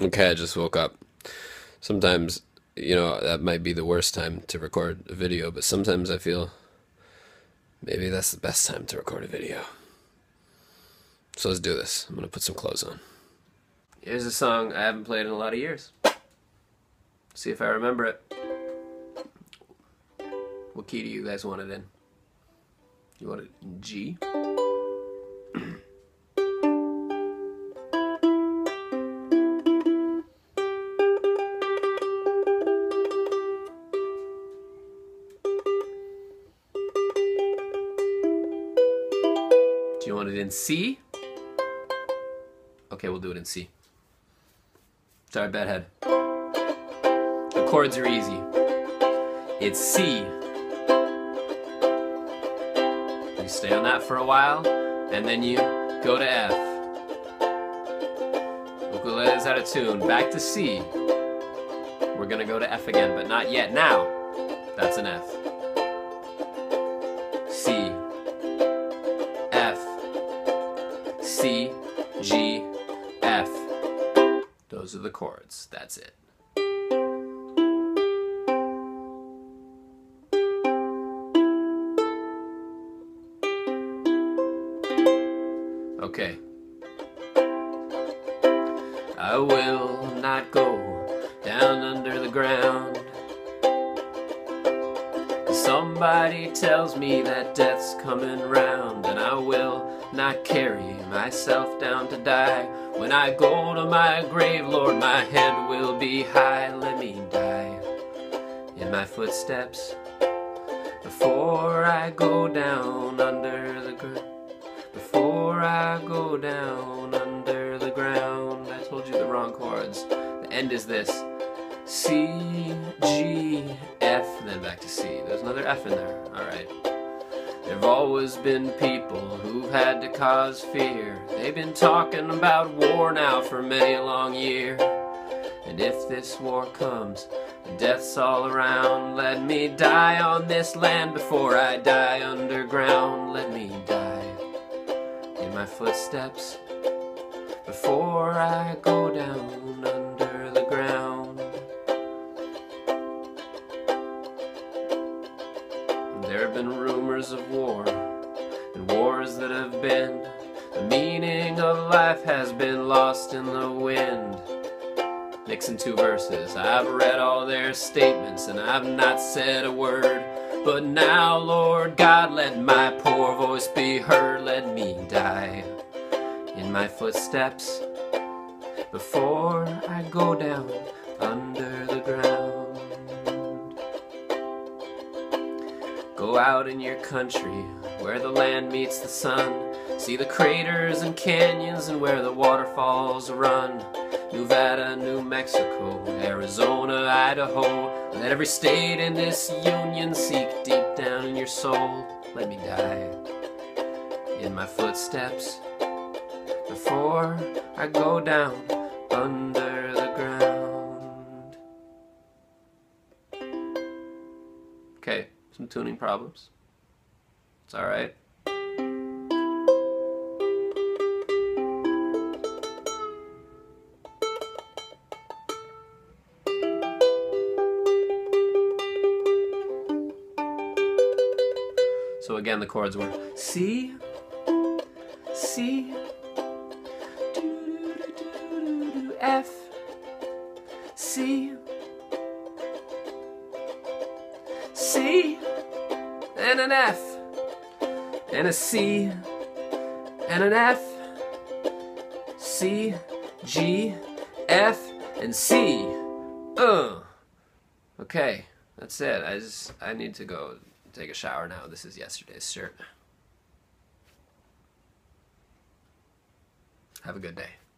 Okay, I just woke up. Sometimes, that might be the worst time to record a video, but sometimes I feel maybe that's the best time to record a video. So let's do this. I'm going to put some clothes on. Here's a song I haven't played in a lot of years. See if I remember it. What key do you guys want it in? You want it in G? Do you want it in C? Okay, we'll do it in C. Sorry, bad head. The chords are easy. It's C. You stay on that for a while, and then you go to F. Ukulele is out of tune. Back to C. We're gonna go to F again, but not yet. Now, that's an F. C. C, G, F. Those are the chords. That's it. Okay. I will not go down under the ground. Somebody tells me that death's coming round, and I will not carry myself down to die. When I go to my grave, Lord, my head will be high. Let me die in my footsteps before I go down under the ground. Before I go down under the ground. I told you the wrong chords. The end is this. C, G, F, and then back to C. There's another F in there. Alright. There've always been people who've had to cause fear. They've been talking about war now for many a long year. And if this war comes, and death's all around, let me die on this land before I die underground. Let me die in my footsteps before I go down under the ground. There have been rumors of war, and wars that have been. The meaning of life has been lost in the wind. Nixon 2 verses. I've read all their statements, and I've not said a word. But now, Lord God, let my poor voice be heard. Let me die in my footsteps before I go down under the ground. Go out in your country, where the land meets the sun. See the craters and canyons and where the waterfalls run. Nevada, New Mexico, Arizona, Idaho. Let every state in this union seek deep down in your soul. Let me die in my footsteps before I go down under the ground. Okay. Some tuning problems. It's all right. So again, the chords were C, C, F, C, C, and an F, and a C, and an F, C, G, F, and C. Okay, that's it. I need to go take a shower now. This is yesterday's shirt. Have a good day.